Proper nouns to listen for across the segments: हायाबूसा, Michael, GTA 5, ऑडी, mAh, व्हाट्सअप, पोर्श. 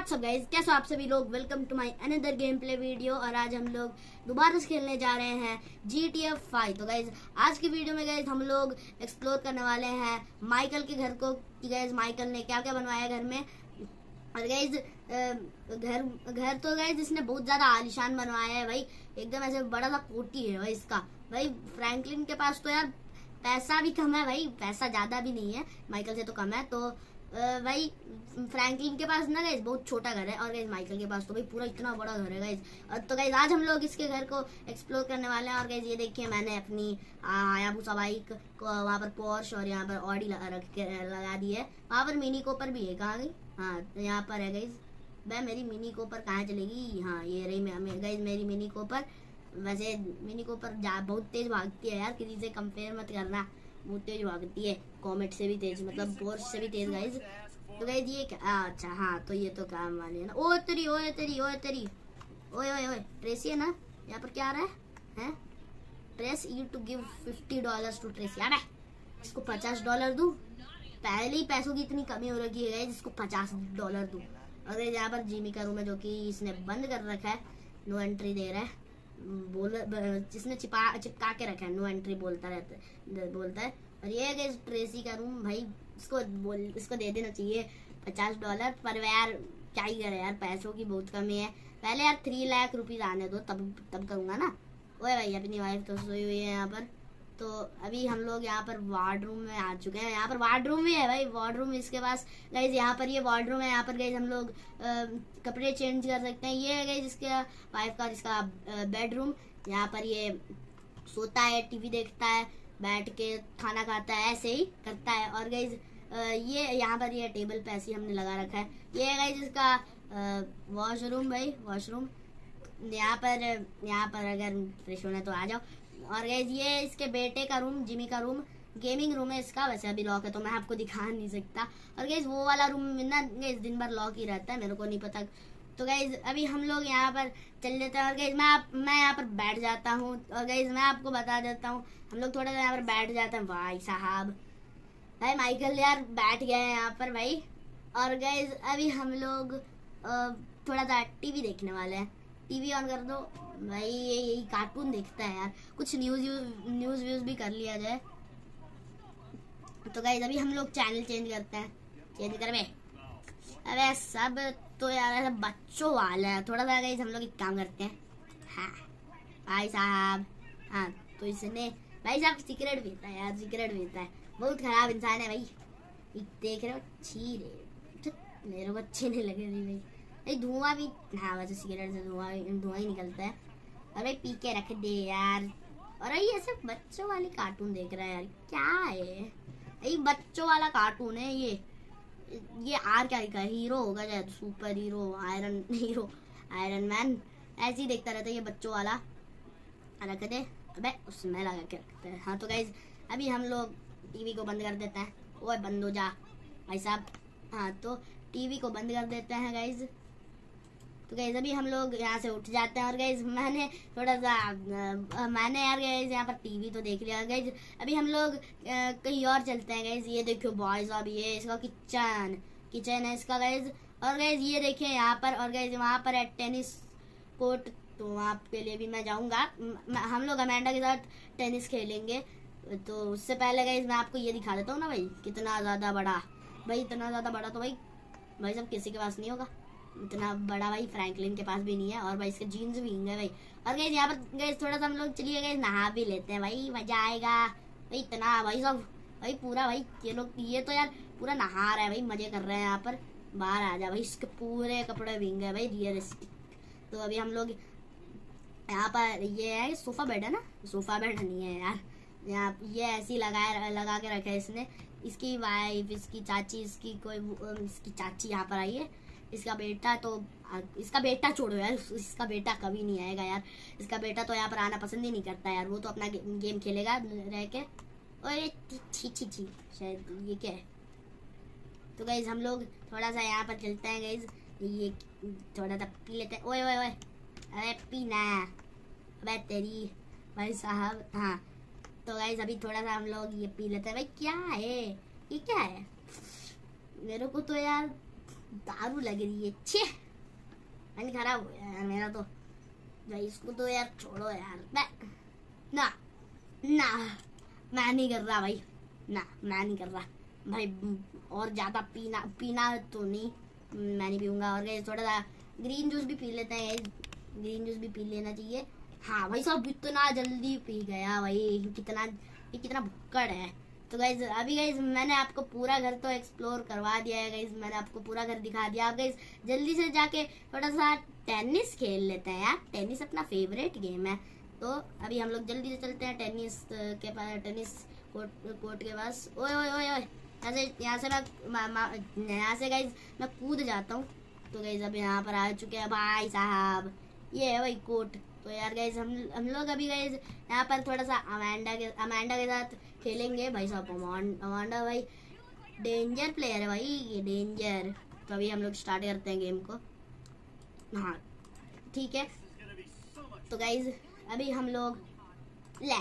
व्हाट्सअप guys, कैसे हो आप सभी लोग। Welcome to my another game play video. और आज हम लोग दोबारा से खेलने जा रहे हैं GTA 5। तो गाइज आज की वीडियो में गाइज हम लोग एक्सप्लोर करने वाले हैं माइकल के घर को कि गाइज माइकल ने क्या क्या बनवाया घर में। और गाइज घर तो गाइज इसने बहुत ज़्यादा आलिशान बनवाया है भाई, एकदम ऐसे बड़ा सा कोठी है भाई इसका। भाई फ्रैंकलिन के पास तो यार पैसा भी कम है भाई, पैसा ज़्यादा भी नहीं है, माइकल से तो कम है। तो भाई फ्रैंकलिन के पास ना गाइज बहुत छोटा घर है, और गाइज माइकल के पास तो भाई पूरा इतना बड़ा घर है गाइज। तो गाइज आज हम लोग इसके घर को एक्सप्लोर करने वाले हैं। और गाइज ये देखिए मैंने अपनी हायाबूसा बाइक को वहाँ पर पोर्श और यहाँ पर ऑडी लगा दी है। वहाँ पर मिनी कोपर भी है, कहाँ गई? हाँ यहाँ पर है गाइज। भाई मेरी मिनी कोपर कहाँ चलेगी? हाँ ये रही गाइज मेरी मिनी कोपर। वैसे मिनी कोपर बहुत तेज भागती है यार, किसी से कंपेयर मत करना, बहुत तेज भागती है, कॉमेट से भी तेज, मतलब पोर्श से भी तेज गाइज। तो गाइज ये अच्छा हाँ तो ये तो काम वाली है ना। ओ तेरी ओए तेरी ओए तेरी ओए ओए ओए ट्रेसी है ना। यहाँ पर क्या आ रहा है? Tracy you to give $50 to Tracy. अरे इसको $50 दूँ? पहले ही पैसों की इतनी कमी हो रखी है गाइज, इसको $50 दूँ। और यहाँ पर जिमी का रूम है जो कि इसने बंद कर रखा है, नो एंट्री दे रहा है, बोल जिसने चिपका के रखा है, नो एंट्री बोलता है। और ये गाइस ट्रेसी का रूम, भाई इसको दे देना चाहिए $50 पर। यार क्या ही करे यार, पैसों की बहुत कमी है। पहले यार 3 लाख रुपीज आने दो तब करूँगा ना। ओए भाई अपनी वाइफ तो सोई हुई है यहाँ पर। तो अभी हम लोग यहाँ पर वार्ड रूम में आ चुके हैं। यहाँ पर वार्ड रूम भी है भाई, वार्ड रूम इसके पास गाइज। यहाँ पर ये वार्ड रूम है, यहाँ पर गाइज हम लोग कपड़े चेंज कर सकते हैं। ये है गाइज इसके वाइफ का, जिसका बेडरूम। यहाँ पर ये सोता है, टीवी देखता है, बैठ के खाना खाता है, ऐसे ही करता है। और गाइज ये यहाँ पर ये टेबल पे ऐसे हमने लगा रखा है। ये है गाइज इसका वॉशरूम, भाई वॉशरूम। यहाँ पर अगर फ्रेश होना है तो आ जाओ। और गाइज ये इसके बेटे का रूम, जिमी का रूम, गेमिंग रूम है इसका। वैसे अभी लॉक है तो मैं आपको दिखा नहीं सकता। और गाइज वो वाला रूम ना गाइज दिन भर लॉक ही रहता है, मेरे को नहीं पता। तो गाइज अभी हम लोग यहाँ पर चल लेते हैं। और गाइज मैं यहाँ पर बैठ जाता हूँ। और गाइज मैं आपको बता देता हूँ, हम लोग थोड़ा यहाँ पर बैठ जाते हैं। भाई साहब भाई माइकल यार बैठ गए हैं यहाँ पर भाई। और गाइज अभी हम लोग थोड़ा सा टीवी देखने वाले हैं। टीवी ऑन कर दो भाई, यही कार्टून देखता है यार। कुछ न्यूज़ व्यूज़ भी कर लिया जाए। तो गाइज अभी हम लोग चैनल चेंज करते हैं, चेंज कर बे। अरे सब तो यार बच्चों वाला है थोड़ा सा गाइज, हम लोग एक काम करते हैं। हाँ भाई साहब, हाँ तो इसने भाई साहब सिगरेट पीता है यार, सिगरेट पीता है, बहुत खराब इंसान है भाई। देख रहे हो छी रे, मेरे को अच्छे नहीं लग रही भाई, धुआं भी। हाँ वैसे सिगरेट से धुआं ही निकलता है। अरे पी के रख दे यार। और ये ऐसे बच्चों वाली कार्टून देख रहा है यार, क्या है ये बच्चों वाला कार्टून है ये आर क्या लिखा है? हीरो होगा शायद, सुपर हीरो आयरन मैन, ऐसे ही देखता रहता है ये बच्चों वाला। रख दे अबे, उसमें लगा के रखते हैं। हाँ तो गाइज अभी हम लोग टीवी को बंद कर देते हैं। ओए बंद हो जा भाई साहब। हाँ तो टीवी को बंद कर देते हैं गाइज। तो गाइज अभी हम लोग यहाँ से उठ जाते हैं। और गाइज मैंने यार गाइज यहाँ पर टीवी तो देख लिया गाइज। अभी हम लोग कहीं और चलते हैं गाइज। ये देखो बॉयज, अब ये इसका किचन है इसका गाइज। और गाइज ये देखिए यहाँ पर। और गाइज वहाँ पर है टेनिस कोर्ट, तो वहाँ के लिए भी मैं जाऊँगा। हम लोग अमेंडा के साथ टेनिस खेलेंगे। तो उससे पहले गाइज मैं आपको ये दिखा देता हूँ ना भाई, कितना ज़्यादा बड़ा भाई, इतना ज़्यादा बड़ा तो भाई सब किसी के पास नहीं होगा इतना बड़ा। भाई फ्रैंकलिन के पास भी नहीं है, और भाई इसके जीन्स भी है भाई। और गाइज यहाँ पर गाइज थोड़ा सा हम लोग चलिए गाइज नहा भी लेते हैं भाई, मजा आएगा भाई। इतना भाई सब भाई पूरा भाई ये लोग, ये तो यार पूरा नहा रहा है भाई, मजे कर रहे हैं यहाँ पर। बाहर आ जा भाई, इसके पूरे कपड़े भींगे है भाई, रियलिस्टिक। तो अभी हम लोग यहाँ पर ये है सोफा बेड है ना, सोफा बेड नहीं है यार यहाँ, ये ऐसी लगा के रखा है इसने। इसकी वाइफ, इसकी चाची यहाँ पर आई है। इसका बेटा तो, इसका बेटा छोड़ो यार, इसका बेटा कभी नहीं आएगा यार। इसका बेटा तो यहाँ पर आना पसंद ही नहीं करता यार, वो तो अपना गेम खेलेगा रह के। और छी छी छी शायद ये क्या है। तो गाइज हम लोग थोड़ा सा यहाँ पर चलते हैं गाइज, ये थोड़ा सा पी लेते हैं। ओए ओए ओए अरे पीना अबे तेरी भाई साहब। हाँ तो गाइज अभी थोड़ा सा हम लोग ये पी लेते हैं भाई। क्या है ये, क्या है? मेरे को तो यार दारू लग रही है। छे मन खराब हो गया यार मेरा तो। भाई इसको तो यार छोड़ो यार, ना ना मैं नहीं कर रहा भाई, ना मैं नहीं कर रहा भाई। और ज़्यादा पीना तो नहीं, मैं नहीं पीऊँगा। और गैस थोड़ा सा ग्रीन जूस भी पी लेते हैं, ग्रीन जूस भी पी लेना चाहिए। हाँ भाई सब इतना जल्दी पी गया भाई, कितना भुक्कड़ है। तो गाइज अभी गाइज मैंने आपको पूरा घर तो एक्सप्लोर करवा दिया है, गाइज मैंने आपको पूरा घर दिखा दिया। आप गाइज जल्दी से जाके थोड़ा सा टेनिस खेल लेते हैं यार, टेनिस अपना फेवरेट गेम है। तो अभी हम लोग जल्दी से चलते हैं टेनिस कोर्ट के पास। ओए ओए ओए ओए, यहाँ से गाइज मैं कूद जाता हूँ। तो गाइज अब यहाँ पर आ चुके हैं भाई साहब, ये है भाई कोर्ट। तो यार गाइज हम लोग अभी गाइज यहाँ पर थोड़ा सा अमांडा के साथ खेलेंगे भाई साहब। अमांडा भाई डेंजर प्लेयर है भाई, ये डेंजर। तो अभी हम लोग स्टार्ट करते हैं गेम को। हाँ ठीक है। तो गाइज अभी हम लोग ले,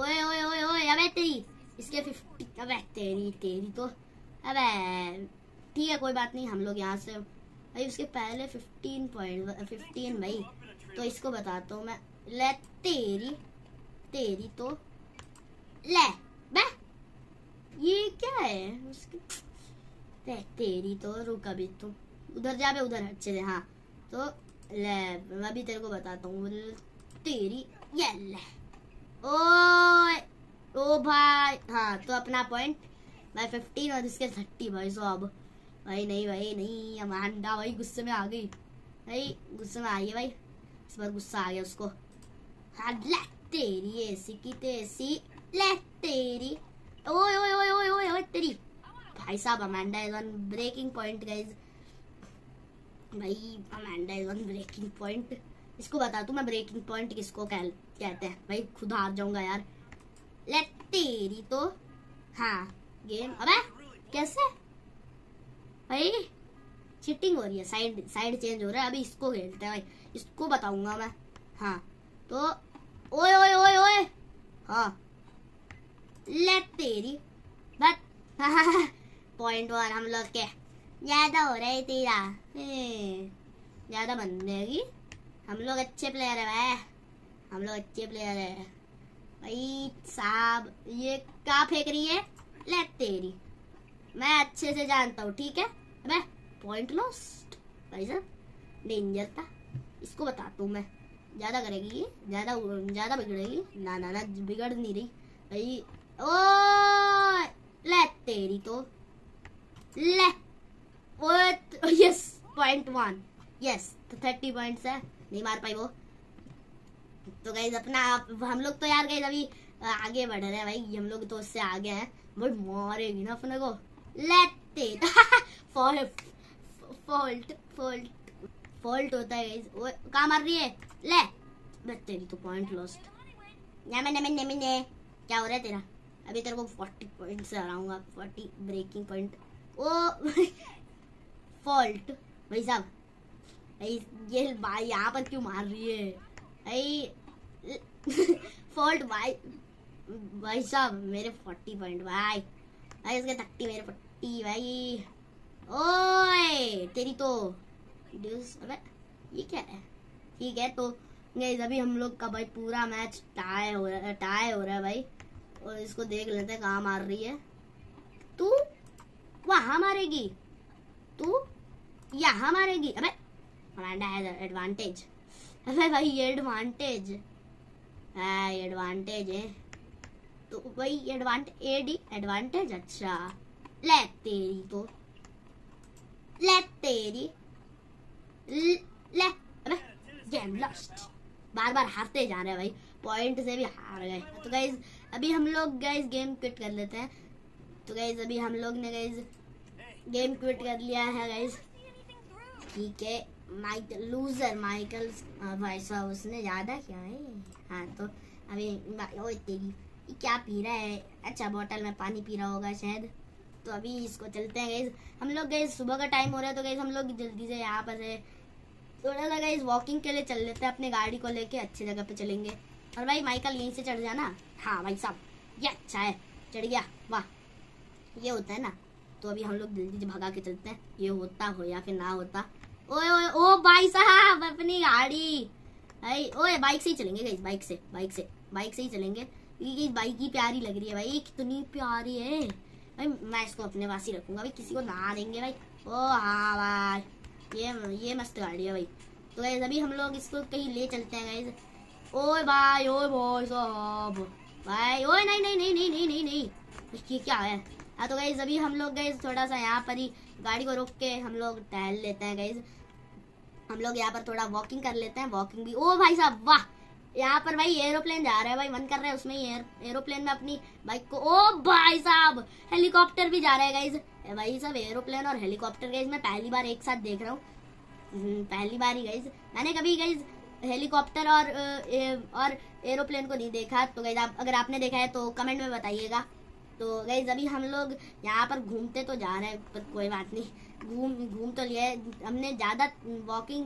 ओए ओए ओए ओए, अबे तेरी इसके 50, अबे तेरी तो, अबे ठीक है कोई बात नहीं। हम लोग यहाँ से भाई उसके पहले 15 भाई, तो इसको बताता हूँ मैं। ले तेरी तो ले बे, ये क्या है उसके, तेरी तो रुका भी तू उधर जा बे, उधर हट से। हाँ तो ले मैं भी तेरे को बताता हूँ तेरी, ये ले ओ भाई। हाँ तो अपना पॉइंट भाई 15 और इसके 30 भाई। सो अब भाई नहीं अमांडा भाई गुस्से में आ गई, भाई गुस्से में आ गई भाई, इस बार गुस्सा आ गया उसको। हाँ ले तेरी ऐसी की तैसी, ले तेरी ओए ओए ओए ओए ओए ओए तेरी। भाई साहब Amanda is on breaking point guys, भाई Amanda is on breaking point. इसको बता तू मैं ब्रेकिंग पॉइंट किसको कहते हैं भाई, खुद हार जाऊंगा यार। ले तेरी तो, हाँ गेम। अबे कैसे भाई चिटिंग हो रही है, साइड चेंज हो रहा है। अभी इसको खेलते हैं भाई, इसको बताऊंगा मैं। हाँ तो ओए ओए ओए ओए, हाँ ले तेरी बट पॉइंट 1 हम लोग के ज्यादा हो रहा है तेरा, ज्यादा बन जाएगी। हम लोग अच्छे प्लेयर है भाई, हम लोग अच्छे प्लेयर है भाई साहब। ये क्या फेंक रही है, ले तेरी मैं अच्छे से जानता हूँ ठीक है। अबे पॉइंट लॉस्ट भाई साहब, डेंजर था। इसको बताता हूँ मैं, ज़्यादा करेगी ये, ज़्यादा बिगड़ेगी। ना ना ना बिगड़ नहीं रही भाई। ओ ले तेरी तो ले, वो यस पॉइंट 1, यस। तो 30 पॉइंट्स है, नहीं मार पाई वो। तो गाइज अपना हम लोग तो यार गाइज अभी आगे बढ़ रहे हैं भाई, हम लोग तो उससे आगे हैं। बट मारेगी ना अपने को, लेते फॉल्ट होता है गाइस। वो कहाँ मार रही है, ले बस तेरी तो पॉइंट लॉस्ट। ने क्या हो रहा है तेरा, अभी तेरे को 40 पॉइंट से हराऊंगा, 40 ब्रेकिंग पॉइंट। ओ फॉल्ट भाई साहब, भाई ये भाई यहाँ पर क्यों मार रही है भाई फॉल्ट भाई साहब। मेरे 40 पॉइंट भाई इसके 30, मेरे 40 भाई। ओए तेरी तो, अबे ये क्या है। ठीक है तो गाइस अभी हम लोग का भाई पूरा मैच टाई हो रहा है भाई। और इसको देख लेते हैं कहाँ मार रही है, तू वहाँ मारेगी, तू यहाँ मारेगी। अबे अमांडा है एडवांटेज, अबे भाई ये एडवांटेज है, एडवांटेज है तो भाई एडवांटेज। अच्छा ले तेरी तो, ले तेरी ले, अबे गेम लॉस्ट। बार बार हारते जा रहे हैं भाई, पॉइंट से भी हार गए। तो गाइज अभी हम लोग गाइज गेम क्विट कर लेते हैं। तो गाइज अभी हम लोग ने गाइज गेम क्विट कर लिया है गाइज, ठीक है। माइकल लूजर माइकल भाई साहब, उसने ज़्यादा क्या है। हाँ तो अभी ओए तेरी क्या पी रहा है, अच्छा बोतल में पानी पी रहा होगा शायद। तो अभी इसको चलते हैं गाइज हम लोग, गाइज सुबह का टाइम हो रहा है तो गाइज हम लोग जल्दी से यहाँ पर से थोड़ा सा गाइज वॉकिंग के लिए चल लेते हैं, अपने गाड़ी को लेके अच्छी जगह पे चलेंगे। और भाई माइकल यहीं से चढ़ जाना। हाँ भाई साहब ये अच्छा है, चढ़ गया, वाह ये होता है ना। तो अभी हम लोग जल्दी से भगा के चलते हैं, ये होता हो या फिर ना होता। ओए ओए ओ भाई साहब अपनी गाड़ी, ओए बाइक से ही चलेंगे गाइस, बाइक से ही चलेंगे। ये बाइक ही प्यारी लग रही है भाई, कितनी प्यारी है भाई, मैं इसको अपने पास ही रखूंगा भाई, किसी को ना देंगे भाई। ओ हाँ भाई ये मस्त गाड़ी है भाई। तो गाइस अभी हम लोग इसको कहीं ले चलते हैं गाइस। ओए भाई ओए भाई साहब भाई, ओए नहीं नहीं नहीं नहीं नहीं नहीं ये क्या है। हाँ तो गाइस अभी हम लोग गाइस थोड़ा सा यहाँ पर ही गाड़ी को रोक के हम लोग टहल लेते हैं गाइस, हम लोग यहाँ पर थोड़ा वॉकिंग कर लेते हैं, वॉकिंग भी। ओ भाई साहब वाह, यहाँ पर भाई एरोप्लेन जा रहा है भाई, मन कर रहा है उसमें एरोप्लेन में अपनी बाइक को। ओ भाई साहब हेलीकॉप्टर भी जा रहा है गाइज, भाई साहब एरोप्लेन और हेलीकॉप्टर गाइज मैं पहली बार एक साथ देख रहा हूँ, पहली बार ही गाइज। मैंने कभी गाइज हेलीकॉप्टर और एरोप्लेन को नहीं देखा, तो गाइज आप अगर आपने देखा है तो कमेंट में बताइएगा। तो गाइज अभी हम लोग यहाँ पर घूमते तो जा रहे हैं पर कोई बात नहीं, घूम तो लिया है हमने, ज़्यादा वॉकिंग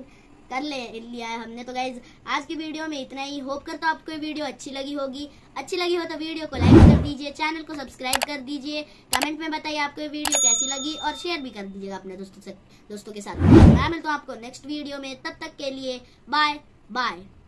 कर लिया है हमने। तो गाइज आज की वीडियो में इतना ही, होप करता हूं आपको ये वीडियो अच्छी लगी होगी, अच्छी लगी हो तो वीडियो को लाइक कर दीजिए, चैनल को सब्सक्राइब कर दीजिए, कमेंट में बताइए आपको ये वीडियो कैसी लगी और शेयर भी कर दीजिएगा अपने दोस्तों के साथ। मैं मिलता हूँ आपको नेक्स्ट वीडियो में, तब तक के लिए बाय बाय।